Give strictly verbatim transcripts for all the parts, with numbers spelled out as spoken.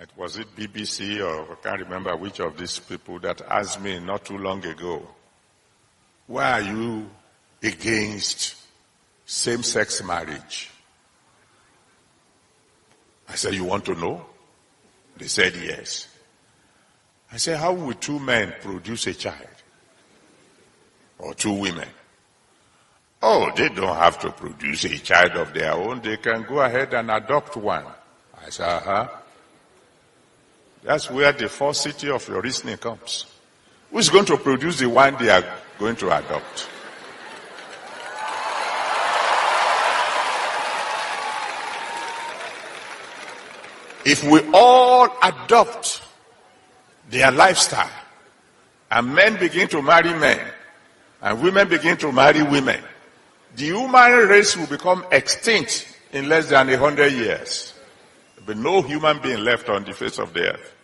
It, was it B B C or I can't remember which of these people that asked me not too long ago, why are you against same-sex marriage? I said, you want to know? They said yes. I said, how will two men produce a child? Or two women? Oh, they don't have to produce a child of their own. They can go ahead and adopt one. I said, uh-huh. That's where the falsity of your reasoning comes. Who's going to produce the one they are going to adopt? If we all adopt their lifestyle, and men begin to marry men, and women begin to marry women, the human race will become extinct in less than a hundred years. There will be no human being left on the face of the earth.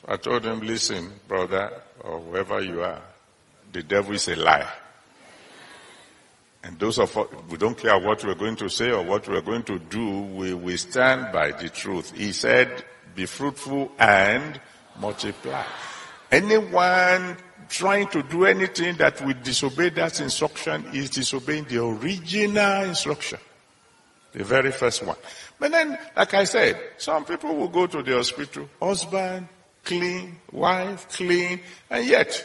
So I told him, listen, brother, or whoever you are, the devil is a liar. And those of us, we don't care what we're going to say or what we're going to do, we, we stand by the truth. He said, be fruitful and multiply. Anyone trying to do anything that will disobey that instruction is disobeying the original instruction. The very first one. But then, like I said, some people will go to the hospital. Husband, clean. Wife, clean. And yet,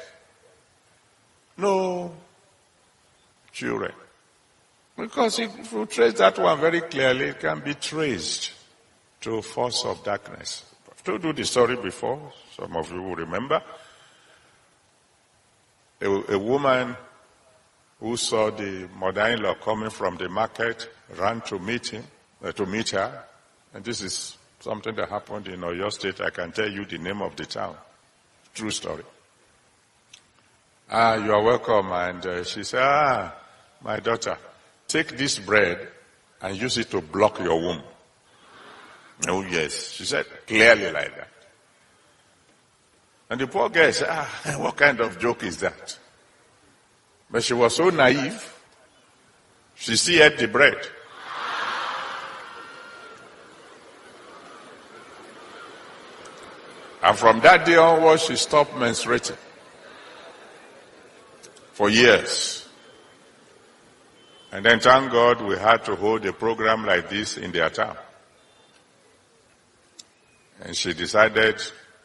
no children. Because if you trace that one very clearly, it can be traced to force of darkness. I've told you the story before. Some of you will remember. A, a woman who saw the mother-in-law coming from the market ran to meet him, uh, to meet her. And this is something that happened in Oyo State. I can tell you the name of the town. True story. Ah, you are welcome. And uh, she said, ah, my daughter, take this bread and use it to block your womb. Oh, yes. She said clearly like that. And the poor girl said, ah, what kind of joke is that? But she was so naive, she still ate the bread. And from that day onwards, she stopped menstruating. For years. And then, thank God, we had to hold a program like this in their town. And she decided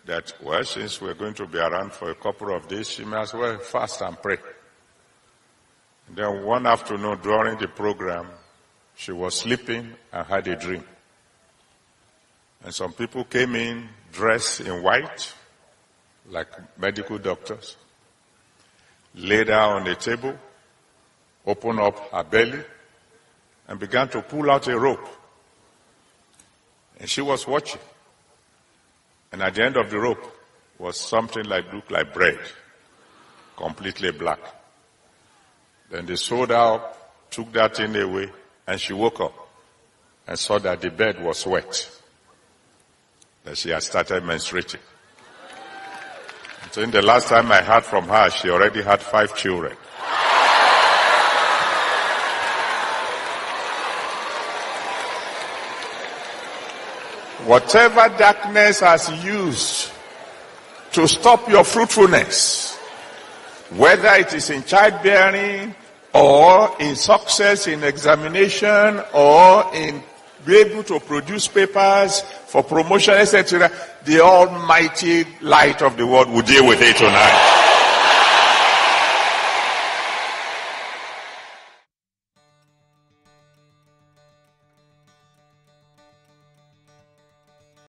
that, well, since we're going to be around for a couple of days, she might as well fast and pray. And then one afternoon during the program, she was sleeping and had a dream. And some people came in dressed in white, like medical doctors. Laid her on the table, opened up her belly, and began to pull out a rope. And she was watching. And at the end of the rope was something like looked like bread, completely black. Then they sewed her up, took that thing away, and she woke up and saw that the bed was wet, that she had started menstruating. So in the last time I heard from her, she already had five children. Whatever darkness has used to stop your fruitfulness, whether it is in childbearing or in success in examination or in being able to produce papers for promotion, et cetera, the almighty light of the world will deal with it tonight.